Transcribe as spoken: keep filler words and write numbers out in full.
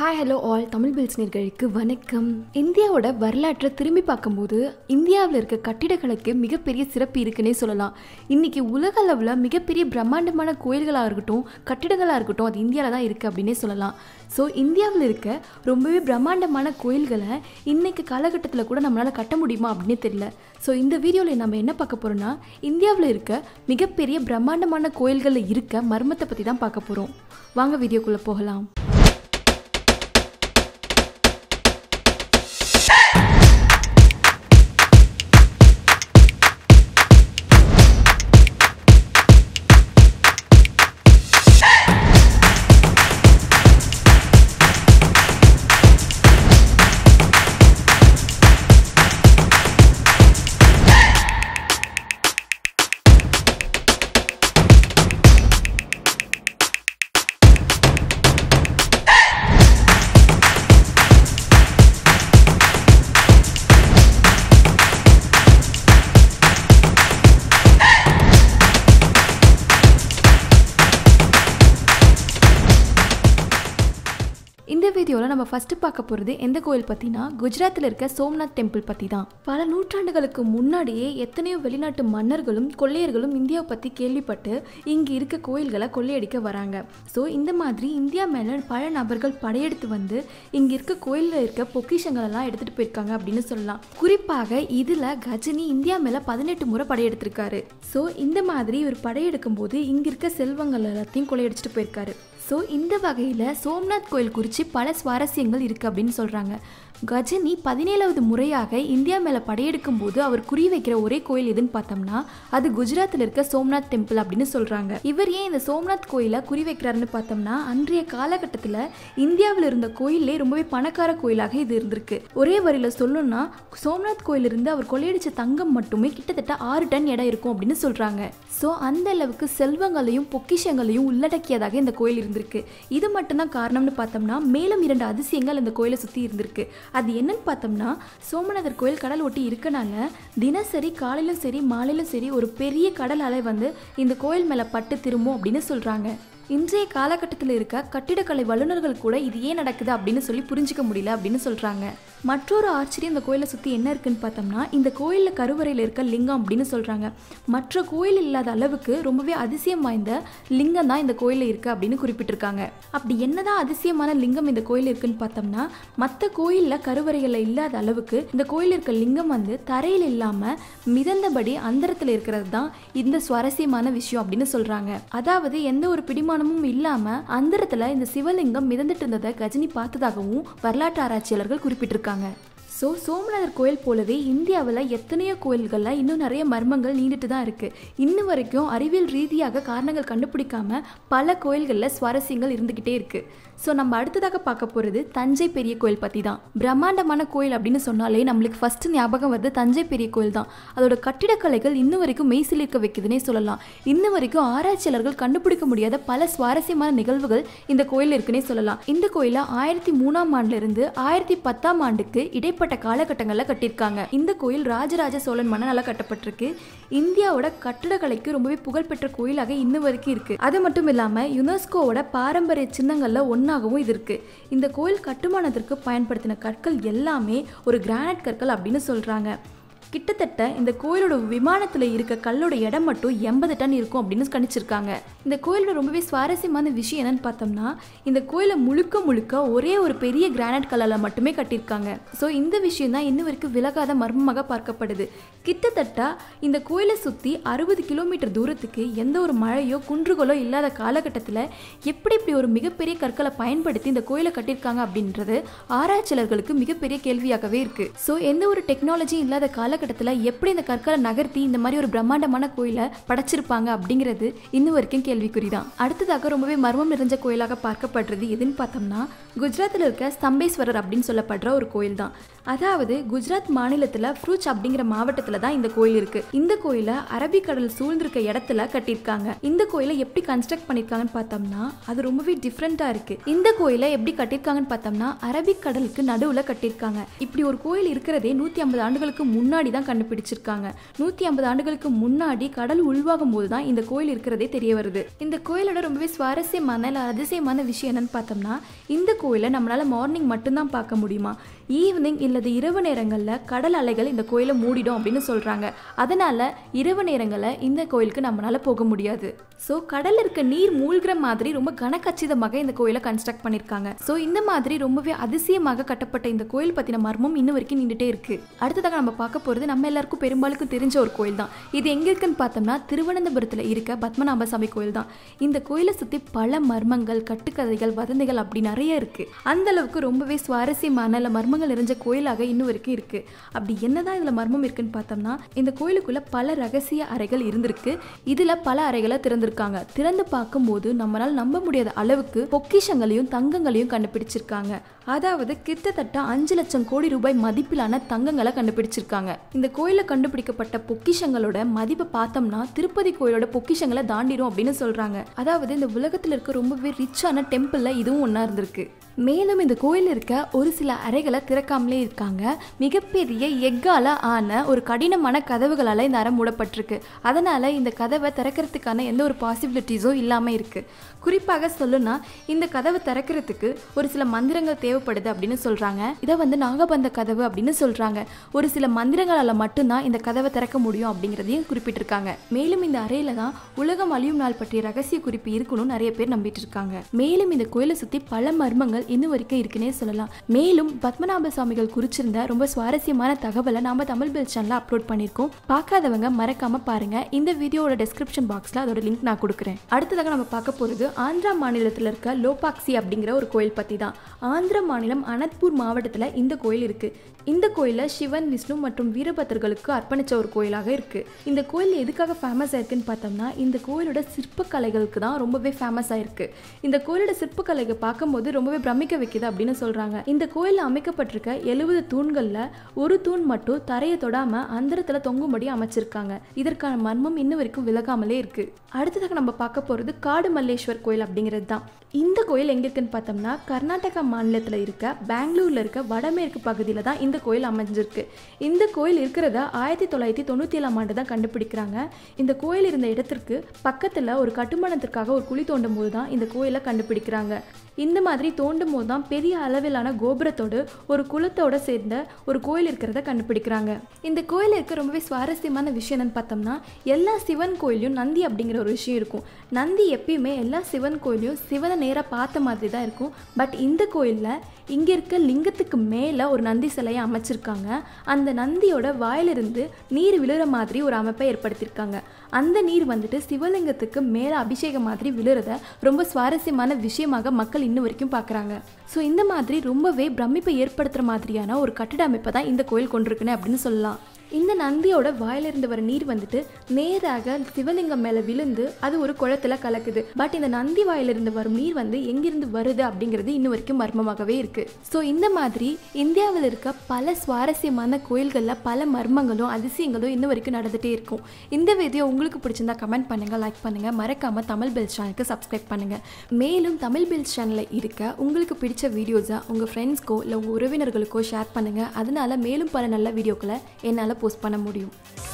Hi, hello all, Tamil Bells நேயர்களுக்கு வணக்கம். இந்தியாவோட வரலாற்றை திரும்பி பார்க்கும்போது இந்தியாவுல இருக்க கட்டிடக்கலைக்கு மிகப்பெரிய சிறப்பு இருக்குனே சொல்லலாம். இன்னைக்கு உலக அளவுல மிகப்பெரிய பிரம்மாண்டமான கோயில்களா இருக்கட்டும், கட்டிடங்களா இருக்கட்டும் அது இந்தியால தான் இருக்கு அப்படினே சொல்லலாம். சோ இந்தியாவுல இருக்க ரொம்பவே பிரம்மாண்டமான கோயில்களை இன்னைக்கு காலகட்டத்துல கூட நம்மளால கட்ட முடியுமா அப்படினே தெரியல. சோ இந்த வீடியோல நாம என்ன பார்க்க போறோம்னா இந்தியாவுல இருக்க மிகப்பெரிய பிரம்மாண்டமான கோயில்கள இருக்க மர்மத்தை பத்தி தான் பார்க்க போறோம். வாங்க வீடியோக்குள்ள போகலாம். நம்ம ஃபர்ஸ்ட் பார்க்க போறது எந்த கோயில் பத்தினா குஜராத்தில் இருக்க சோம்நாத் டெம்பிள் பத்தி தான். பல நூற்றாண்டுகளுக்கு முன்னாடியே எத்தனையோ வெளிநாட்டு மன்னர்களும் கொள்ளையர்களும் இந்தியாவை பத்தி கேள்விப்பட்டு இங்க இருக்க கோயில்களை கொள்ளையடிக்க வராங்க. சோ இந்த மாதிரி இந்தியா மேல பல நபர்கள் படையெடுத்து வந்து இங்க இருக்க கோயில்ல இருக்க பொக்கிஷங்கள் எல்லாம் எடுத்துட்டு போயிருக்காங்க அப்படின்னு சொல்லலாம். குறிப்பாக இதுல கஜினி இந்தியா மேல பதினெட்டு முறை படையெடுத்திருக்காரு. சோ இந்த மாதிரி இவர் படையெடுக்கும் போது இங்க இருக்க செல்வங்கள் எல்லாத்தையும் கொள்ளையடிச்சிட்டு போயிருக்காரு. சோ இந்த வகையில சோம்நாத் கோயில் குறித்து பல சுவாரஸ்யங்கள் இருக்கு அப்படின்னு சொல்றாங்க. கஜினி பதினேழாவது முறையாக இந்தியா மேல படையெடுக்கும் போது அவர் குறி வைக்கிற ஒரே கோயில் எதுன்னு பார்த்தோம்னா அது குஜராத்தில் இருக்க சோம்நாத் டெம்பிள் அப்படின்னு சொல்றாங்க. இவர் ஏன் இந்த சோம்நாத் கோயிலை குறி வைக்கிறாருன்னு பார்த்தோம்னா அன்றைய காலகட்டத்தில் இந்தியாவில் இருந்த கோயிலே ரொம்பவே பணக்கார கோயிலாக இது இருந்திருக்கு. ஒரே வரியில சொல்லணும்னா சோம்நாத் கோயிலிருந்து அவர் கொள்ளையடிச்ச தங்கம் மட்டுமே கிட்டத்தட்ட ஆறு டன் எடை இருக்கும் அப்படின்னு சொல்றாங்க. ஸோ அந்த அளவுக்கு செல்வங்களையும் பொக்கிஷங்களையும் உள்ளடக்கியதாக இந்த கோயில் இருந்திருக்கு. இது மட்டும்தான் காரணம்னு பார்த்தோம்னா மேலும் இரண்டு அதிசயங்கள் இந்த கோயிலை சுற்றி இருந்திருக்கு. அது என்னன்னு பார்த்தோம்னா சோமநாதர் கோயில் கடல் ஒட்டி இருக்கனால தினசரி காலையிலும் சரி மாலையிலும் சரி ஒரு பெரிய கடல் அலை வந்து இந்த கோயில் மேலே பட்டு திரும்பும் அப்படின்னு சொல்கிறாங்க. இன்றைய காலகட்டத்தில் இருக்க கட்டிடக்கலை வல்லுநர்கள் கூட இது ஏன் நடக்குது அப்படின்னு சொல்லி புரிஞ்சிக்க முடியல அப்படின்னு சொல்கிறாங்க. மற்றொரு ஆச்சரியம் இந்த கோயிலை சுற்றி என்ன இருக்குன்னு பார்த்தோம்னா இந்த கோயிலில் கருவறையில் இருக்க லிங்கம் அப்படின்னு சொல்கிறாங்க. மற்ற கோயில் இல்லாத அளவுக்கு ரொம்பவே அதிசயம் வாய்ந்த லிங்கம் தான் இந்த கோயிலில் இருக்குது அப்படின்னு குறிப்பிட்டிருக்காங்க. அப்படி என்னதான் அதிசயமான லிங்கம் இந்த கோயில் இருக்குன்னு பார்த்தோம்னா மற்ற கோயிலில் கருவறைகளில் இல்லாத அளவுக்கு இந்த கோயில் இருக்க லிங்கம் வந்து தரையில் இல்லாமல் மிதந்தபடி அந்தரத்தில் இருக்கிறது தான் இந்த சுவாரஸ்யமான விஷயம் அப்படின்னு சொல்கிறாங்க. அதாவது எந்த ஒரு பிடிமானமும் இல்லாமல் அந்தரத்தில் இந்த சிவலிங்கம் மிதந்துட்டு இருந்ததை கஜினி பார்த்ததாகவும் வரலாற்று ஆராய்ச்சியாளர்கள் குறிப்பிட்டிருக்காங்க. சோ சோமநாதர் கோயில் போலவே இந்தியாவில் எத்தனையோ கோயில்கள்ல இன்னும் நிறைய மர்மங்கள் நீண்டுட்டு தான் இருக்கு. இன்ன வரைக்கும் அறிவியல் ரீதியாக காரணங்கள் கண்டுபிடிக்காம பல கோயில்களில் சுவாரஸ்யங்கள் இருந்துகிட்டே இருக்கு. ஸோ நம்ம அடுத்ததாக பார்க்க போகிறது தஞ்சை பெரிய கோயில் பற்றி தான். பிரம்மாண்டமான கோயில் அப்படின்னு சொன்னாலே நம்மளுக்கு ஃபஸ்ட்டு ஞாபகம் வருது தஞ்சை பெரிய கோயில் தான். அதோட கட்டிடக்கலைகள் இன்ன வரைக்கும் மெய்சிலிருக்க வைக்குதுன்னே சொல்லலாம். இன்ன வரைக்கும் ஆராய்ச்சியாளர்கள் கண்டுபிடிக்க முடியாத பல சுவாரஸ்யமான நிகழ்வுகள் இந்த கோயில் இருக்குன்னே சொல்லலாம். இந்த கோயிலை ஆயிரத்தி மூணாம் ஆண்டுலேருந்து ஆயிரத்தி பத்தாம் ஆண்டுக்கு இடைப்பட்ட காலகட்டங்களில் கட்டியிருக்காங்க. இந்த கோயில் ராஜராஜ சோழன் மன்னனால் கட்டப்பட்டிருக்கு. இந்தியாவோட கட்டிடக்கலைக்கு ரொம்பவே புகழ்பெற்ற கோயிலாக இன்ன வரைக்கும் இருக்குது. அது மட்டும் இல்லாமல் யுனெஸ்கோவோட பாரம்பரிய சின்னங்களில் ஒன்று ாகவும் இது இருக்கு. இந்த கோயில் கட்டுமானத்திற்கு பயன்படுத்தின கற்கள் எல்லாமே ஒரு கிரானைட் கற்கள் அப்படின்னு சொல்றாங்க. கிட்டத்தட்ட இந்த கோயிலோட விமானத்தில் இருக்க கல்லோட இடம் மட்டும் எண்பது டன் இருக்கும் அப்படின்னு கணிச்சிருக்காங்க. இந்த கோயிலோட ரொம்பவே சுவாரஸ்யமான விஷயம் என்னன்னு பார்த்தோம்னா இந்த கோயிலை முழுக்க முழுக்க ஒரே ஒரு பெரிய கிரானைட் கல்லால் மட்டுமே கட்டியிருக்காங்க. ஸோ இந்த விஷயம் தான் இன்ன வரைக்கும் விலகாத மர்மமாக பார்க்கப்படுது. கிட்டத்தட்ட இந்த கோயிலை சுற்றி அறுபது கிலோமீட்டர் தூரத்துக்கு எந்த ஒரு மழையோ குன்றுகளோ இல்லாத காலகட்டத்தில் எப்படி இப்படி ஒரு மிகப்பெரிய கற்களை பயன்படுத்தி இந்த கோயிலை கட்டியிருக்காங்க அப்படின்றது ஆராய்ச்சியாளர்களுக்கு மிகப்பெரிய கேள்வியாகவே இருக்குது. ஸோ எந்த ஒரு டெக்னாலஜியும் இல்லாத கால கட்டத்தில் எப்படி இந்த கற்களை நகர்த்தி இந்த மாதிரி ஒரு பிரம்மாண்டமான கோயிலை படைச்சிருப்பாங்க அப்படிங்கிறது இன்ன வரைக்கும் கேள்விக்குறி தான். அடுத்ததாக ரொம்பவே மர்மம் நிறைஞ்ச கோயிலாக பார்க்கப்படுறது எதுன்னு பார்த்தோம்னா குஜராத்தில் இருக்க ஸ்தம்பேஸ்வரர் அப்படின்னு சொல்லப்படுற ஒரு கோயில் தான். அதாவது குஜராத் மாநிலத்தில் ஃப்ரூச் அப்படிங்கிற மாவட்டத்தில் தான் இந்த கோயில் இருக்கு. இந்த கோயிலை அரபிக்கடல் சூழ்ந்திருக்க இடத்துல கட்டியிருக்காங்க. இந்த கோயிலை எப்படி கன்ஸ்ட்ரக்ட் பண்ணியிருக்காங்கன்னு பார்த்தோம்னா அது ரொம்பவே டிஃப்ரெண்டாக இருக்கு. இந்த கோயிலை எப்படி கட்டியிருக்காங்கன்னு பார்த்தோம்னா அரபிக்கடலுக்கு நடுவில் கட்டியிருக்காங்க. இப்படி ஒரு கோயில் இருக்கிறதே நூற்றி ஐம்பது ஆண்டுகளுக்கு முன்னாடி பின்னாடி தான் கண்டுபிடிச்சிருக்காங்க. நூற்று ஐம்பது ஆண்டுகளுக்கு முன்னாடி கடல் உள்வாகும்போது தான் இந்த கோயில் இருக்குறதே தெரிய வருது. இந்த கோயிலோட ரொம்பவே சுவாரஸ்யமான இல்ல அதிசயமான விஷயம் என்னன்னு பார்த்தோம்னா, இந்த கோயிலை நம்மளால மார்னிங் மட்டும் தான் பார்க்க முடியுமா? ஈவினிங் இல்லது இரவு நேரங்களில் கடல் அலைகள் இந்த கோயிலை மூடிடும் அப்படின்னு சொல்கிறாங்க. அதனால் இரவு நேரங்களில் இந்த கோயிலுக்கு நம்மளால் போக முடியாது. ஸோ கடலில் இருக்க நீர் மூழ்கிற மாதிரி ரொம்ப கனகச்சிதமாக இந்த கோயிலை கன்ஸ்ட்ரக்ட் பண்ணியிருக்காங்க. ஸோ இந்த மாதிரி ரொம்பவே அதிசயமாக கட்டப்பட்ட இந்த கோயில் பற்றின மர்மம் இன்ன வரைக்கும் நின்றுட்டே இருக்குது. அடுத்ததாக நம்ம பார்க்க போகிறது நம்ம எல்லாருக்கும் பெரும்பாலுக்கும் தெரிஞ்ச ஒரு கோயில் தான். இது எங்கே இருக்குன்னு பார்த்தோம்னா திருவனந்தபுரத்தில் இருக்க பத்மநாபசாமி கோயில் தான். இந்த கோயிலை சுற்றி பல மர்மங்கள், கட்டுக்கதைகள், வதந்திகள் அப்படி நிறைய இருக்குது. அந்தளவுக்கு ரொம்பவே சுவாரஸ்யமான இல்லை மர்மங்கள் நிறைஞ்ச கோயிலாக இன்னும் வரைக்கும் இருக்கு. அப்படி என்னதான் இதுல மர்மம் இருக்குன்னு பார்த்தோம்னா, இந்த கோயிலுக்குள்ள பல ரகசிய அறைகள் இருந்திருக்கு. இதுல பல அறைகளை திறந்திருக்காங்க. திறந்து பார்க்கும்போது நம்மளால நம்ப முடியாத அளவுக்கு பொக்கிஷங்களையும் தங்கங்களையும் கண்டுபிடிச்சிருக்காங்க. அதாவது கிட்டத்தட்ட அஞ்சு லட்சம் கோடி ரூபாய் மதிப்பிலான தங்கங்களை கண்டுபிடிச்சிருக்காங்க. இந்த கோயில கண்டுபிடிக்கப்பட்ட பொக்கிஷங்களோட மதிப்பை பார்த்தோம்னா திருப்பதி கோயிலோட பொக்கிஷங்களை தாண்டிடும் அப்படின்னு சொல்றாங்க. அதாவது இந்த உலகத்துல இருக்க ரொம்பவே ரிச்சான டெம்பிள்ல இதுவும் ஒன்னா இருந்திருக்கு. மேலும் இந்த கோயில் இருக்க ஒரு சில அறைகளை திறக்காமலே இருக்காங்க. மிகப்பெரிய எஃகால ஆன ஒரு கடினமான கதவுகளால் இந்த அறை மூடப்பட்டிருக்கு. அதனால் இந்த கதவை திறக்கிறதுக்கான எந்த ஒரு பாசிபிலிட்டிஸும் இல்லாமல் இருக்குது. குறிப்பாக சொல்லுன்னா இந்த கதவை திறக்கிறதுக்கு ஒரு சில மந்திரங்கள் தேவைப்படுது அப்படின்னு சொல்கிறாங்க. இதை வந்து நாகபந்த கதவு அப்படின்னு சொல்கிறாங்க. ஒரு சில மந்திரங்களால் மட்டும்தான் இந்த கதவை திறக்க முடியும் அப்படிங்கிறதையும் குறிப்பிட்டிருக்காங்க. மேலும் இந்த அறையில் தான் உலகம் அழியும் நாள் பற்றிய ரகசிய குறிப்பு இருக்கணும்னு நிறைய பேர் நம்பிட்டு இருக்காங்க. மேலும் இந்த கோயிலை சுற்றி பல மர்மங்கள் இன்னும் வரைக்கும் இருக்குன்னே சொல்லலாம். மேலும் பத்மநாப சுவாமிகள் குறிச்சிருந்த ரொம்ப சுவாரஸ்யமான தகவலை நாம தமிழ் பெல் சேனல்ல அப்லோட் பண்ணியிருக்கோம். பார்க்காதவங்க மறக்காம பாருங்க. இந்த வீடியோட டெஸ்கிரிப்ஷன் பாக்ஸ்ல அதோட லிங்க் நான் கொடுக்குறேன். அடுத்ததாக நம்ம பார்க்க போகிறது ஆந்திரா மாநிலத்தில் இருக்க லோபாக்சி அப்படிங்கிற ஒரு கோயில் பற்றி தான். ஆந்திர மாநிலம் அனந்த்பூர் மாவட்டத்தில் இந்த கோயில் இருக்கு. இந்த கோயில சிவன், விஷ்ணு மற்றும் வீரபத்ரர்களுக்கு அர்ப்பணிச்ச ஒரு கோயிலாக இருக்கு. இந்த கோயில் எதுக்காக ஃபேமஸ் ஆயிருக்குன்னு பார்த்தோம்னா, இந்த கோயிலோட சிற்பக்கலைகளுக்கு தான் ரொம்பவே ஃபேமஸ் ஆயிருக்கு. இந்த கோயிலோட சிற்பக்கலையை பார்க்கும்போது ரொம்பவே அமைக்க வைக்குது அப்படின்னு சொல்றாங்க. இந்த கோயிலில் அமைக்கப்பட்டிருக்க எழுபது தூண்கள்ல ஒரு தூண் மட்டும் தரையை தொடாம அந்தரத்துல தொங்கும்படி அமைச்சிருக்காங்க. இதற்கான மர்மம் இன்ன வரைக்கும் விலகாமலே இருக்கு. அடுத்ததாக நம்ம பார்க்க போறது காடு மல்லேஸ்வர் கோயில் அப்படிங்கிறது தான். இந்த கோயில் எங்க இருக்குன்னு பார்த்தோம்னா, கர்நாடகா மாநிலத்தில் இருக்க பெங்களூர்ல இருக்க வடமேற்கு பகுதியில தான் இந்த கோயில் அமைஞ்சிருக்கு. இந்த கோயில் இருக்கிறத ஆயிரத்தி தொள்ளாயிரத்தி தொண்ணூத்தி ஏழாம் ஆண்டு தான் கண்டுபிடிக்கிறாங்க. இந்த கோயில் இருந்த இடத்திற்கு பக்கத்துல ஒரு கட்டுமானத்திற்காக ஒரு குழி தோண்டும் போது தான் இந்த கோயிலை கண்டுபிடிக்கிறாங்க. இந்த மாதிரி தோண்டும் போது தான் பெரிய அளவிலான கோபுரத்தோடு ஒரு குளத்தோட சேர்ந்த ஒரு கோயில் இருக்கிறத கண்டுபிடிக்கிறாங்க. இந்த கோயில் இருக்க ரொம்பவே சுவாரஸ்யமான விஷயம் என்னன்னு பார்த்தோம்னா, எல்லா சிவன் கோயிலையும் நந்தி அப்படிங்கிற ஒரு விஷயம் இருக்கும். நந்தி எப்பயுமே எல்லா சிவன் கோயிலையும் சிவனை நேராக பார்த்த மாதிரி தான் இருக்கும். பட் இந்த கோயிலில் இங்கே இருக்க லிங்கத்துக்கு மேலே ஒரு நந்தி சிலையை அமைச்சிருக்காங்க. அந்த நந்தியோட வாயிலிருந்து நீர் விழுற மாதிரி ஒரு அமைப்பை ஏற்படுத்தியிருக்காங்க. அந்த நீர் வந்துட்டு சிவலிங்கத்துக்கு மேலே அபிஷேகம் மாதிரி விழுறத ரொம்ப சுவாரஸ்யமான விஷயமாக மக்கள் இன்ன வரைக்கும் பார்க்குறாங்க. ஸோ இந்த மாதிரி ரொம்பவே பிரமிப்பை ஏற்படுத்துகிற மாதிரியான ஒரு கட்டிட அமைப்பை தான் இந்த கோயில் கொண்டிருக்குன்னு அப்படின்னு சொல்லலாம். இந்த நந்தியோட வாயிலிருந்து வர நீர் வந்துட்டு நேராக சிவலிங்கம் மேலே விழுந்து அது ஒரு குளத்தில் கலக்குது. பட் இந்த நந்தி வாயிலிருந்து வரும் நீர் வந்து எங்கிருந்து வருது அப்படிங்கிறது இன்ன வரைக்கும் மர்மமாகவே இருக்குது. ஸோ இந்த மாதிரி இந்தியாவில் இருக்க பல சுவாரஸ்யமான கோயில்களில் பல மர்மங்களும் அதிசயங்களும் இன்ன வரைக்கும் நடந்துகிட்டே இருக்கும். இந்த வீடியோ உங்களுக்கு பிடிச்சிருந்தா கமெண்ட் பண்ணுங்கள், லைக் பண்ணுங்கள். மறக்காமல் தமிழ் பெல் சேனலுக்கு சப்ஸ்கிரைப் பண்ணுங்கள். மேலும் தமிழ் பெல் சேனலில் இருக்க உங்களுக்கு பிடிச்ச வீடியோஸை உங்கள் ஃப்ரெண்ட்ஸ்க்கோ இல்லை உங்கள் உறவினர்களுக்கோ ஷேர் பண்ணுங்கள். அதனால் மேலும் பல நல்ல வீடியோக்களை என்னால் போஸ்ட் பண்ண முடியும்.